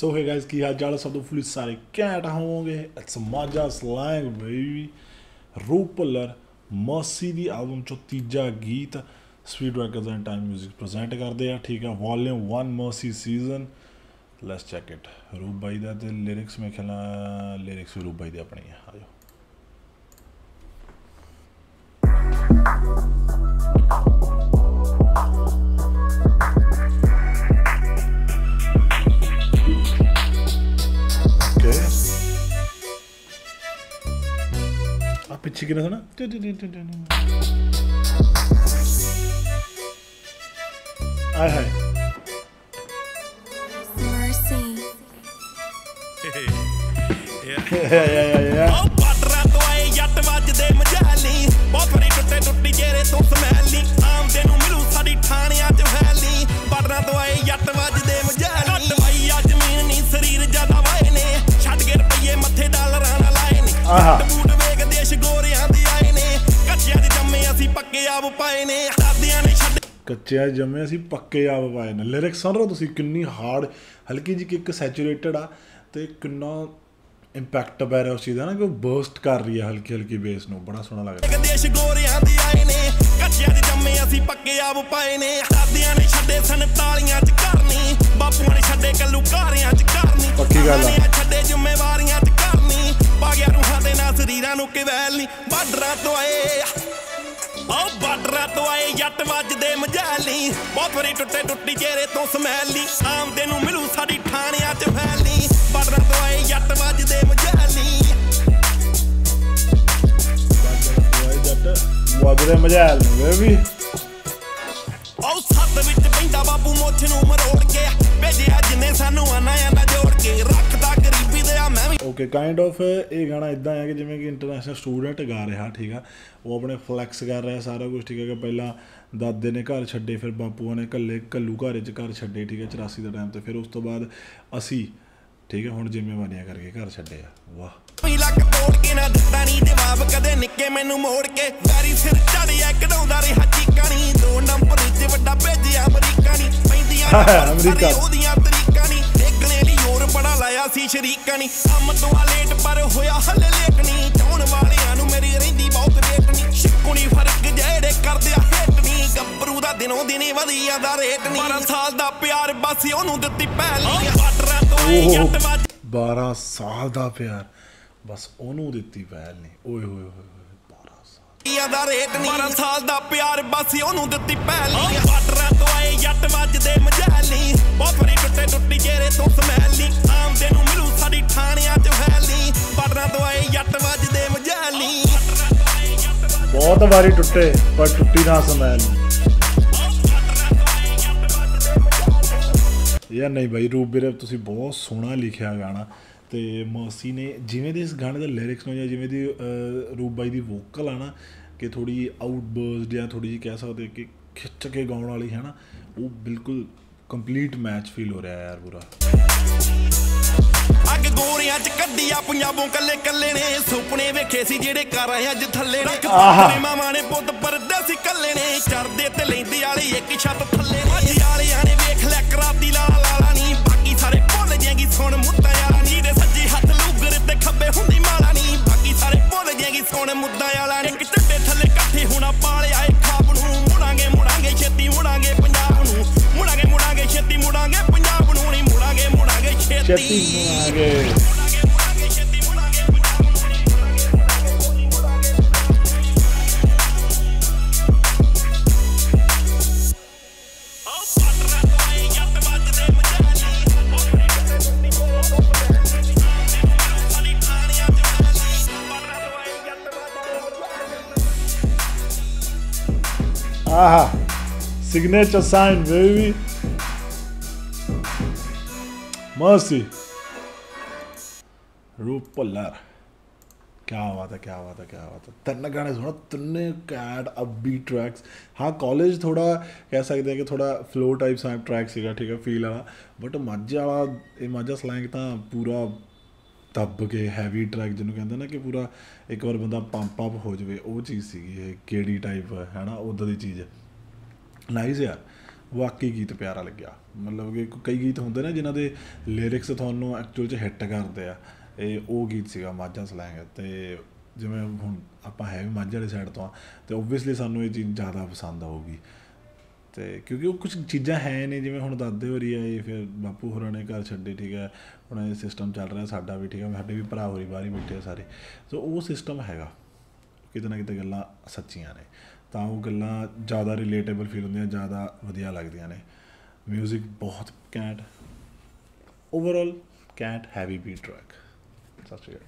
सो है गाइस की हाल चाल, सब तो फुल सारे कैट होंगे। इट्स माजा slang baby. Roop Bhullar mercy दी एल्बम चो तीजा गीत sweet workers and time music present करते हैं। ठीक है, volume 1 mercy season. Let's check it. Roop भाई दा ते लिरिक्स में खेला, लिरिक्स भी रूप भाई दे अपने है। आप पीछे की ना आए हाय पटरा तो आए जट वजदे मझाली बहुत फरी टुटे टुटी चेहरे तो समैली आमदे नु मिलू साडी ठाणे अज वैली पटरा तो आए जट वजदे मझाली भाई अज मीन नी शरीर ज्यादा वाए ने छट के रुपये मथे डालर ना लाए ने आहा कच्चे जमे असी पक्के आप पाए ने। लिरिक्स सुन रहे हो तुसी कितनी हार्ड हल्की जी किक सैचुरेटेड आ ते कितना इंपैक्ट पै रहा उस चीज़ का ना कि बर्स्ट कर रही है हल्की हल्की बेस नूं बड़ा सोहना लग रहा है। देश गोरियां दे आए ने कच्चे जमे असी पक्के आप पाए ने दादियां ने छड्डे सन तालियां च करनी बापूआं ने छड्डे कल्लू कारियां च करनी पक्की गल आ छड्डे जिम्मेवारियां च करनी पा गया रूहां दे नाल शरीरां नूं किवैल नहीं बाडरां तो आए बाडरा तो आए जट वजदे मझाली बहुत फरी टुटे टुटी चेहरे तो समैली आमदे नू मिलू साडी ठाणे अज फैली बाडरा तो आए जट वजदे मझाली वजदे मझाल बेबी ओ सत विच पैंदा बापू मोछ नू मरोड़ के भेजिया जिन्ने सानू आना आना जोड़ के रखदा गरीबी दे मैं भी ओके काइंड ऑफ। ये गाना इदा है कि जिमें कि इंटरनेशनल स्टूडेंट गा रहा, ठीक है, वो अपने फ्लैक्स कर रहा है सारा कुछ। ठीक है कि पहला दादे ने घर छड्डे, फिर बापूआ ने कल्ले कल्लू घरे च घर छड्डे, ठीक है, 84 के टाइम ते, फिर उस तो बाद असी, ठीक है, हुण जिम्मेवारियां करके घर छड्डे आ। वाह पीला कपोड़ के ना दित्ता नहीं जवाब कदे निक्के मैनू मोड़ के वैरी सिर चढ़िया कढाउंदा रहा चीकां नहीं दो नंबर च वड्डा भेजिया अमरीका नहीं पैंदियां अमरीका ओदियां तरीका नहीं देखणे लई होर बड़ा लाया सी शरीका नहीं कम तो आ लेट पर होया हल लेट नहीं चाहण वालियां नू मेरी रहिंदी बहुत रेट नहीं शिक्कू नहीं फर्क जेड़े करदे आ हेट नहीं गब्बरू दा दिनों दिने वधिया दा रेट नहीं 12 साल दा प्यार बस ओनू दित्ती पहली वाटरा तो जट वज 12 साल दा प्यार बस ओनू दित्ती पहल नहीं। ओए होए होए यादा रेट नहीं 12 साल दा प्यार बस ओनू दित्ती पहली वाटरा तो आए जट वजदे मझाली बहुत फरी टुटे टुटी चेहरे तो समैली आमदे नू मिलू साडी ठाणे अज फैली वाटरा तो आए जट वजदे मझाली बहुत बारी टुटे पर टुटी ना समैली। यार नहीं भाई रूप भीरे तुसी बहुत सोहना लिखिया गाना ते मर्सी ने जिमें इस गाने का लिरिक्स में जिमें रूप भाई की वोकल है ना कि थोड़ी आउटबर्स्ट या थोड़ी जी कह सकते कि खिच के गाने वाली है ना वो बिल्कुल कंप्लीट मैच फील हो रहा है यार पूरा। अग गोरियां च कड्डिया पंजाबों कल्ले कल्ले ने सुपने वेखे सी जेड़े कर रहे अज थल्ले ने मामा ने पुत परदेसी कल्ले ने चढ़दे ते लैंदे वाले एक छत थल्ले ने वालियां ने वेख ले करादी लाला लाला नहीं बाकी सारे भुल जाएगी सुन मुद्दा यारा नहीं दे सज्जे हाथ लूगर ते खब्बे हुंदी माला नहीं बाकी सारे भुल जाएगी सुन मुद्दा यारा ने किट्टे थल्ले इकट्ठे होना पालिया एक खाब नू मुड़ांगे मुड़ांगे छेती मुड़ांगे पंजाब नू मुड़ांगे छेती मुड़ांगे पंजाब नू नहीं मुड़ांगे छेती मुड़ांगे आहा सिग्नेचर साइन बेबी मर्सी रूप भुल्लर। क्या बात है, क्या बात है, क्या बात है। तन्ने गाने सुना तन्ने कैड अबी ट्रैक्स। हाँ कॉलेज थोड़ा कह सकते हैं कि थोड़ा फ्लो टाइप सा ट्रैक सीगा, ठीक है, फील आला, बट माझा वाला माझा स्लैंग तो पूरा दब के हैवी ट्रैक जिन्होंने कहते ना कि पूरा एक बार बंदा पंप अप हो जाए वो चीज़ सी केड़ी टाइप है ना उदा की चीज़ है। नाइस यार वाकई गीत प्यारा लग्या। मतलब कि कई गीत होंगे ना जिन्हों के लिरिक्स थोनों एक्चुअल च हिट करते हैं। ये वो गीत सीगा माझा स्लैंग। तो जिमें हूँ आप है भी माझे वाली साइड तो हाँ, तो ओबियसली सानू ये चीज़ ज़्यादा पसंद आऊगी। तो क्योंकि वो कुछ चीज़ा है नहीं जिमें हूँ दादे हो रही है, फिर बापू होर ने घर छे, ठीक है, हूँ सिस्टम चल रहा साढ़ा भी, ठीक है, साढ़े भी भरा हो रही बाहर ही बैठे सारे। तो वो सिस्टम हैगा किते ना किते गल्लां सच्चियां ने, तो वो गल्लां ज़्यादा रिलेटेबल फील होंदियां, ज़्यादा वधिया लगदियां ने। म्यूजिक बहुत कैंट, ओवरऑल कैंट हैवी बीट ट्रैक। सत श्री अकाल।